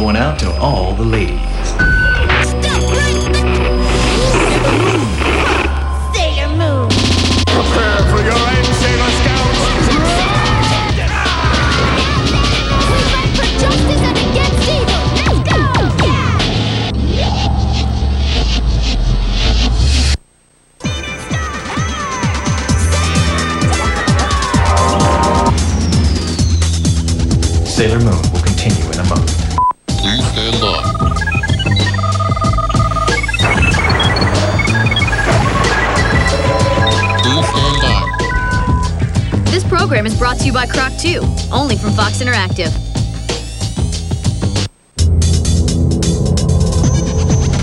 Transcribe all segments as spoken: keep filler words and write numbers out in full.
going out to all the ladies. Sailor Moon! Prepare for your end, Sailor Scouts! We fight for justice and against evil! Let's go! Sailor Moon will continue in a month. This program is brought to you by Croc two, only from Fox Interactive.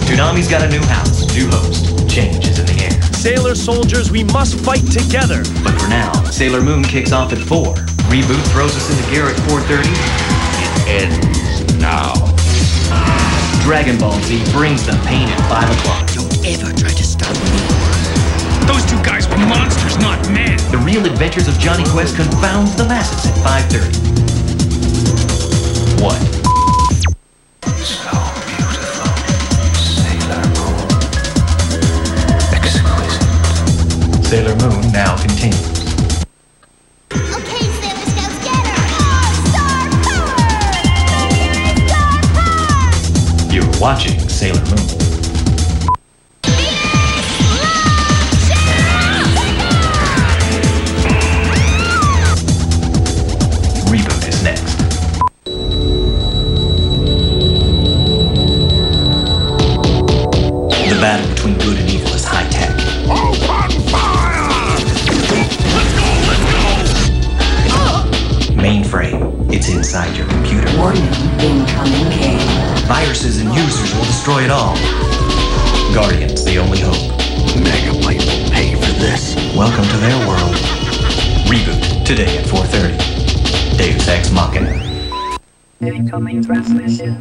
Toonami's got a new house, new host, changes in the air. Sailor soldiers, we must fight together. But for now, Sailor Moon kicks off at four. Reboot throws us into gear at four thirty. It ends now. Dragon Ball Z brings the pain at five o'clock. Don't ever try to stop me. Those two guys were monsters, not men. The real adventures of Jonny Quest confounds the masses at five thirty. What? So beautiful, Sailor Moon. Exquisite. Sailor Moon now continues. Watching Sailor Moon. Reboot is next. The battle between good and evil is high tech. Open fire! Let's go, let's go! Mainframe. It's inside your computer. Warning, incoming game. Viruses and users will destroy it all. Guardians, the only hope. Megabyte will pay for this. Welcome to their world. Reboot, today at four thirty. Deus Ex Machina. Incoming transmission.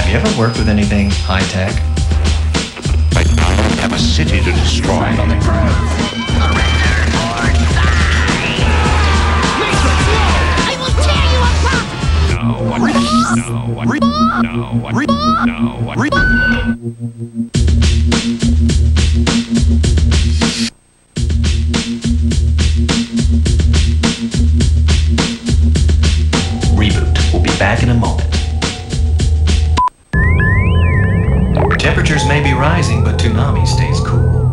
Have you ever worked with anything high-tech? But I don't have a city to destroy. On the ground. No, no, no, no, no. Reboot will be back in a moment. Temperatures may be rising, but Toonami stays cool.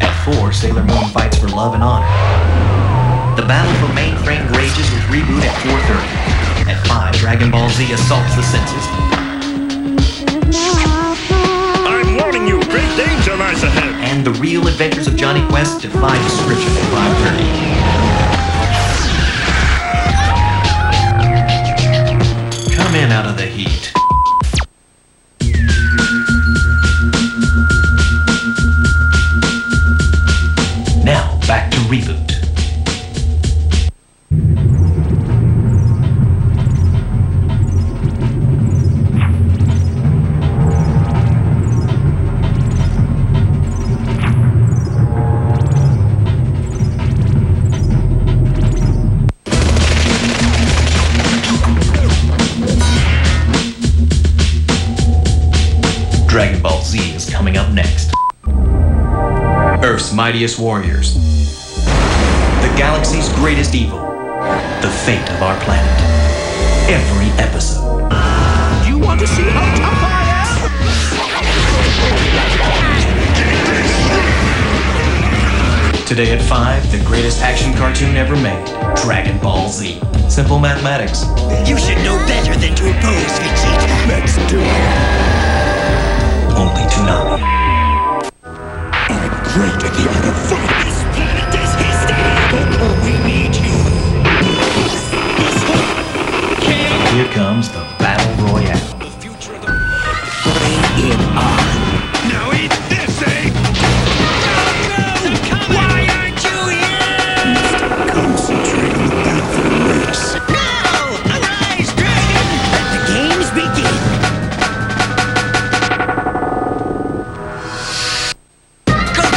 At four, Sailor Moon fights for love and honor. The battle for mainframe rages with Reboot at four thirty. At five, Dragon Ball Z assaults the senses. I'm warning you, great danger lies ahead. And the real adventures of Jonny Quest defy description at five thirty. Come in out of the heat. Now, back to Reboot. Dragon Ball Z is coming up next. Earth's mightiest warriors. The galaxy's greatest evil. The fate of our planet. Every episode. You want to see how tough I am? Today at five, the greatest action cartoon ever made. Dragon Ball Z. Simple mathematics. You should know better than to oppose Vegeta. Let's do it. Only Toonami. I'm great at the art of fight. This planet is hysterical. We need you. Here comes the battle royale. The future of the bring it on. Now eat this, eh? No, no, coming. Why aren't you here? Must concentrate on the battle for the race. Now, arise, dragon! Let the games begin.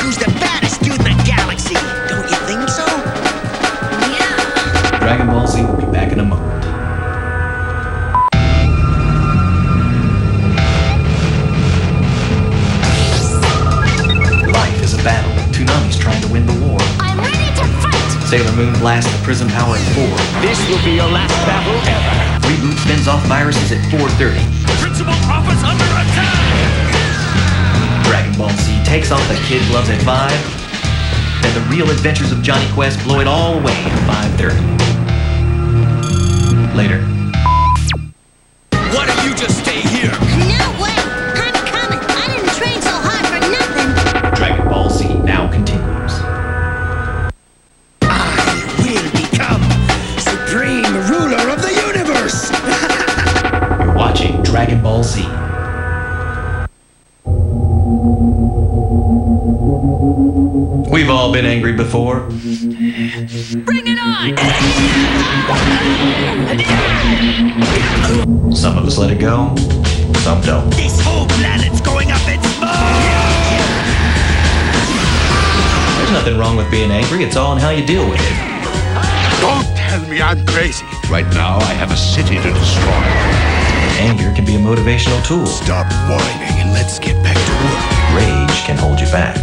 The baddest dude in the galaxy, don't you think so? Sailor Moon blasts the prism power at four. This will be your last battle ever. Reboot spins off viruses at four thirty. Principal office under attack! Dragon Ball Z takes off the kid gloves at five. And the real adventures of Jonny Quest blow it all away at five thirty. Later. Why don't you just stay here? No way! I'm coming! I didn't train so hard for nothing! Dragon Ball Z now continues. I will become Supreme Ruler of the Universe! You're watching Dragon Ball Z. We've all been angry before. Bring it on! Some of us let it go, some don't. This whole planet's going up in smoke! There's nothing wrong with being angry, it's all in how you deal with it. Don't tell me I'm crazy. Right now, I have a city to destroy. Anger can be a motivational tool. Stop whining and let's get back to work. Rage can hold you back.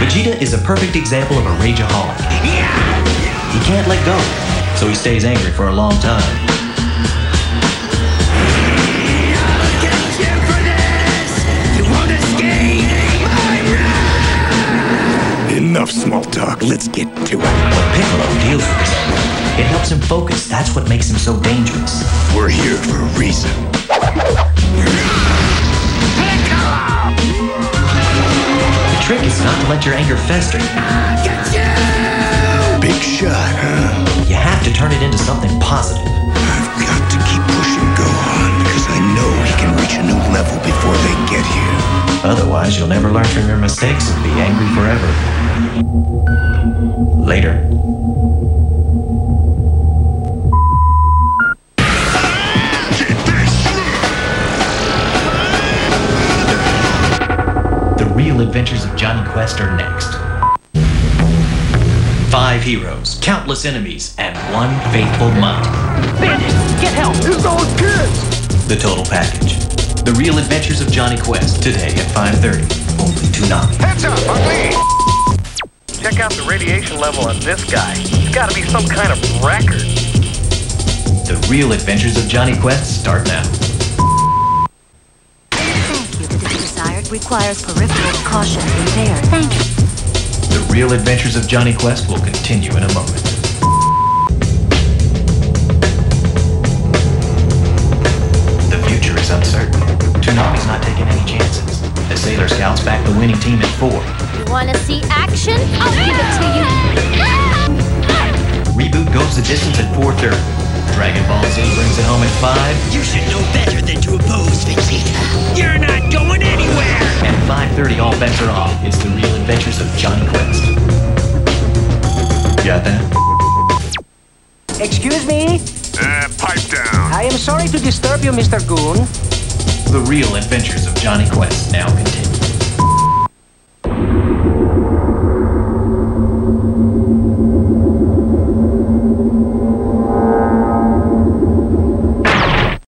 Vegeta is a perfect example of a rageaholic. He can't let go, so he stays angry for a long time. I'll get you for this! You won't escape my wrath! Enough small talk, let's get to it. But Piccolo deals with his anger. It helps him focus, that's what makes him so dangerous. We're here for a reason. The trick is not to let your anger fester. Big shot, huh? You have to turn it into something positive. I've got to keep pushing Gohan, because I know he can reach a new level before they get here. Otherwise, you'll never learn from your mistakes and be angry forever. Later. Adventures of Jonny Quest are next. Five heroes, countless enemies, and one faithful mutt. Bandits, get help! Here's those kids! The total package. The real adventures of Jonny Quest today at five thirty. Only Toonami. Heads up, ugly! Check out the radiation level on this guy. It's got to be some kind of record. The real adventures of Jonny Quest start now. Requires peripheral caution impaired. Thank you. The real adventures of Jonny Quest will continue in a moment. The future is uncertain. Toonami's not taking any chances. The Sailor Scouts back the winning team at four. You want to see action? I'll give it to you. Reboot goes the distance at four thirty. Dragon Ball Z brings it home at five. You should know better than to oppose Vixita. You're not going anywhere. At five thirty, all bets are off. It's the real adventures of Jonny Quest. Got that? Excuse me? Uh, pipe down. I am sorry to disturb you, Mister Goon. The real adventures of Jonny Quest now continue.